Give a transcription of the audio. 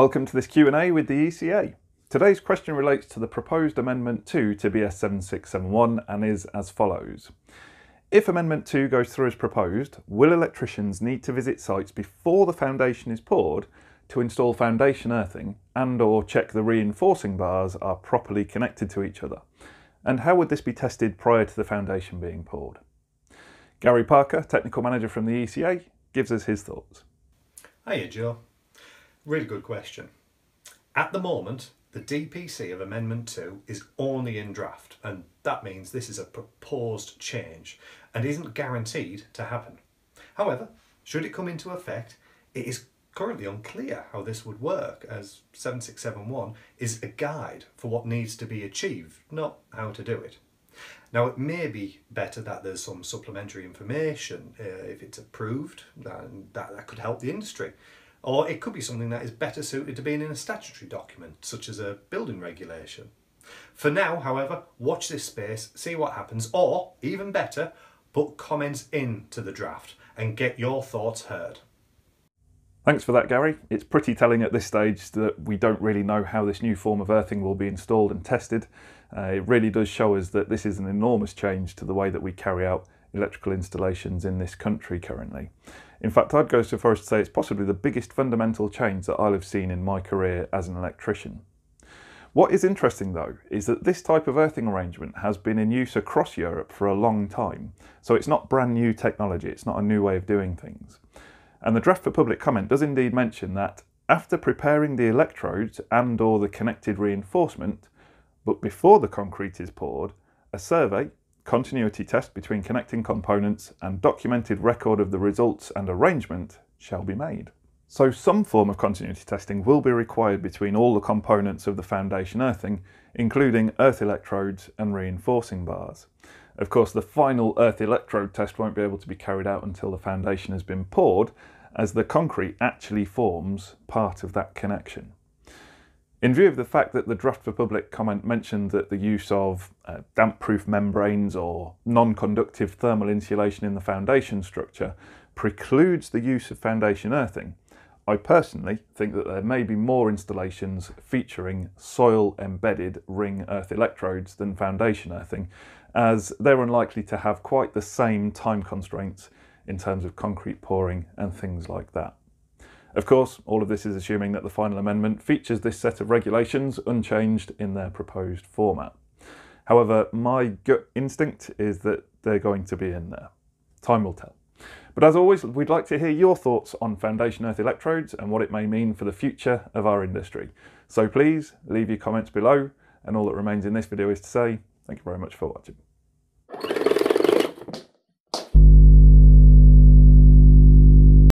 Welcome to this Q&A with the ECA. Today's question relates to the proposed Amendment 2 to BS 7671 and is as follows. If Amendment 2 goes through as proposed, will electricians need to visit sites before the foundation is poured to install foundation earthing and or check the reinforcing bars are properly connected to each other? And how would this be tested prior to the foundation being poured? Gary Parker, Technical Manager from the ECA, gives us his thoughts. Hiya Joe. Really good question. At the moment, the DPC of Amendment 2 is only in draft, and that means this is a proposed change and isn't guaranteed to happen. However, should it come into effect, it is currently unclear how this would work, as 7671 is a guide for what needs to be achieved, not how to do it. Now, it may be better that there's some supplementary information if it's approved, that could help the industry. Or it could be something that is better suited to being in a statutory document, such as a building regulation. For now, however, watch this space, see what happens, or, even better, put comments into the draft and get your thoughts heard. Thanks for that, Gary. It's pretty telling at this stage that we don't really know how this new form of earthing will be installed and tested. It really does show us that this is an enormous change to the way that we carry out electrical installations in this country currently. In fact, I'd go so far as to say it's possibly the biggest fundamental change that I'll have seen in my career as an electrician. What is interesting though is that this type of earthing arrangement has been in use across Europe for a long time, so it's not brand new technology, it's not a new way of doing things. And the draft for public comment does indeed mention that after preparing the electrodes and or the connected reinforcement, but before the concrete is poured, a survey, continuity test between connecting components and documented record of the results and arrangement shall be made. So some form of continuity testing will be required between all the components of the foundation earthing, including earth electrodes and reinforcing bars. Of course, the final earth electrode test won't be able to be carried out until the foundation has been poured, as the concrete actually forms part of that connection. In view of the fact that the draft for public comment mentioned that the use of damp-proof membranes or non-conductive thermal insulation in the foundation structure precludes the use of foundation earthing, I personally think that there may be more installations featuring soil-embedded ring earth electrodes than foundation earthing, as they're unlikely to have quite the same time constraints in terms of concrete pouring and things like that. Of course, all of this is assuming that the final amendment features this set of regulations unchanged in their proposed format. However, my gut instinct is that they're going to be in there. Time will tell. But as always, we'd like to hear your thoughts on foundation earth electrodes and what it may mean for the future of our industry. So please leave your comments below, and all that remains in this video is to say thank you very much for watching.